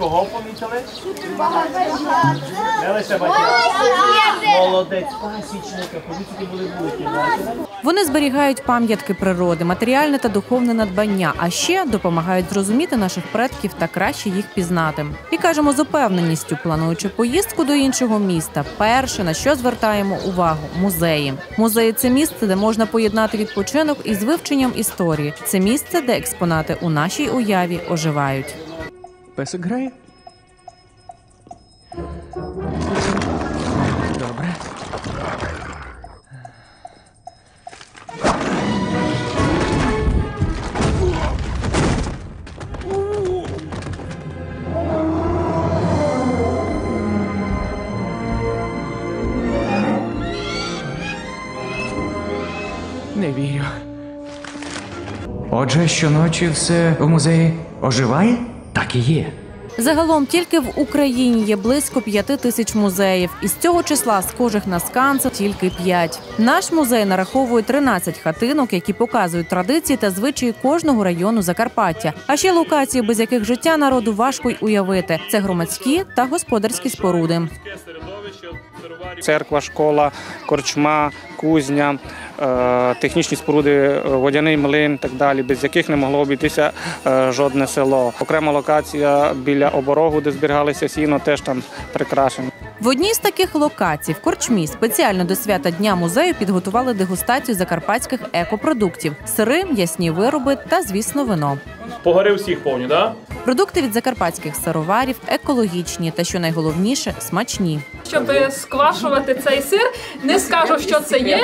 Кого помітили? Молодець, пасічника. Вони зберігають пам'ятки природи, матеріальне та духовне надбання, а ще допомагають зрозуміти наших предків та краще їх пізнати. І кажемо з упевненістю, плануючи поїздку до іншого міста, перше, на що звертаємо увагу – музеї. Музеї – це місце, де можна поєднати відпочинок із вивченням історії. Це місце, де експонати у нашій уяві оживають. Песик грає? Добре. Не вірю. Отже, щоночі все в музеї оживає? Так і є. Загалом тільки в Україні є близько 5 тисяч музеїв. Із цього числа схожих на скансен тільки 5. Наш музей нараховує 13 хатинок, які показують традиції та звичаї кожного району Закарпаття. А ще локації, без яких життя народу важко й уявити. Це громадські та господарські споруди. Церква, школа, корчма, кузня, технічні споруди, водяний млин і так далі, без яких не могло обійтися жодне село. Окрема локація біля оборогу, де зберігалися сіно, теж там прикрашено. В одній з таких локацій, в корчмі, спеціально до свята Дня музею підготували дегустацію закарпатських екопродуктів – сири, м'ясні вироби та, звісно, вино. Погори всіх повні, так? Продукти від закарпатських сироварів екологічні та, що найголовніше, смачні. Щоб сквашувати цей сир, не скажу, що це є,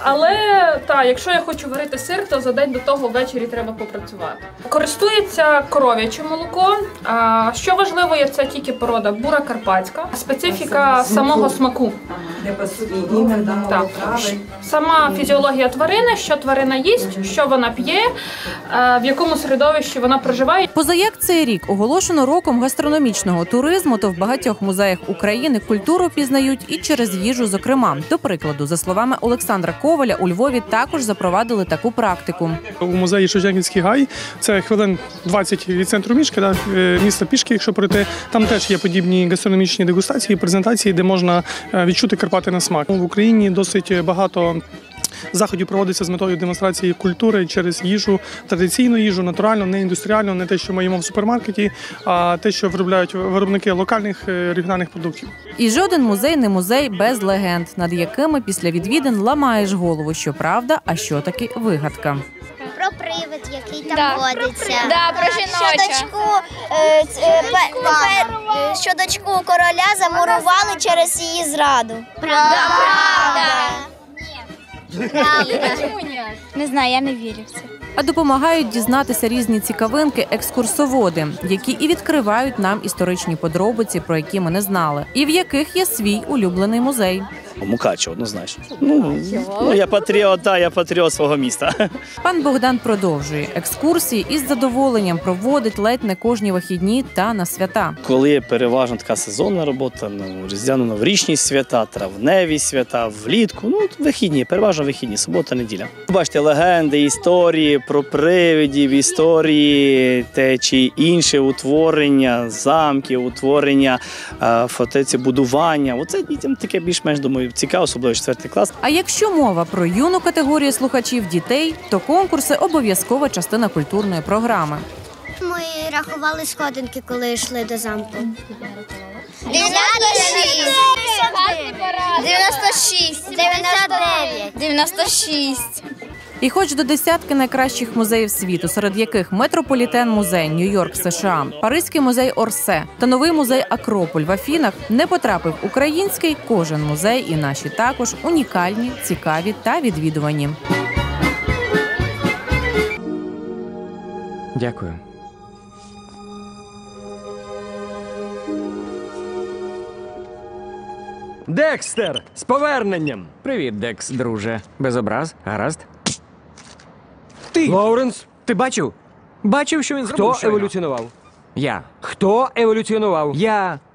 але якщо я хочу варити сир, то за день до того ввечері треба попрацювати. Користується коров'яче молоко. Що важливо, це тільки порода бура карпатська, специфіка самого смаку. Сама фізіологія тварини, що тварина їсть, що вона п'є, в якому середовищі вона проживає. Позаяк цей рік оголошено роком гастрономічного туризму, то в багатьох музеях України культуру пізнають і через їжу, зокрема. До прикладу, за словами Олександра Коваля, у Львові також запровадили таку практику. У музеї Шевченківський гай, це хвилин 20 від центру міста пішки, якщо пройти, там теж є подібні гастрономічні дегустації, презентації, де можна відчути Карпати на смак. В Україні досить багато заходів проводиться з метою демонстрації культури через їжу, традиційну їжу, натуральну, не індустріальну, не те, що ми їмо в супермаркеті, а те, що виробляють виробники локальних, регіональних продуктів. І жоден музей не музей без легенд, над якими після відвідин ламаєш голову, що правда, а що таки вигадка. Про привид, який там водиться, що дочку короля замурували через її зраду. Правда! Не знаю, я не вірю в це. А допомагають дізнатися різні цікавинки екскурсоводи, які і відкривають нам історичні подробиці, про які ми не знали, і в яких є свій улюблений музей. Мукачево, однозначно. Я патріот свого міста. Пан Богдан продовжує. Екскурсії із задоволенням проводить ледь не кожні вихідні та на свята. Коли переважно така сезонна робота, різдвяно-новорічні свята, травневі свята, влітку, вихідні, переважно вихідні, субота, неділя. Бачите, легенди, історії про привидів, історії те чи інше утворення замків, утворення будування. Оце дітям таке більш-менш, думаю, цікаво, особливо 4 клас. А якщо мова про юну категорію слухачів дітей, то конкурси – обов'язкова частина культурної програми. Ми рахували сходинки, коли йшли до замку. 96. І хоч до десятки найкращих музеїв світу, серед яких Метрополітен-музей Нью-Йорк США, Паризький музей Орсе та новий музей Акрополь в Афінах, не потрапив український, кожен музей і наші також унікальні, цікаві та відвідувані. Дякую. Декстер! З поверненням! Привіт, Декс, друже. Без образ? Гаразд? Ти! Лоуренс! Ти бачив? Бачив, що він зробив? Хто еволюціонував? Я. Хто еволюціонував? Я.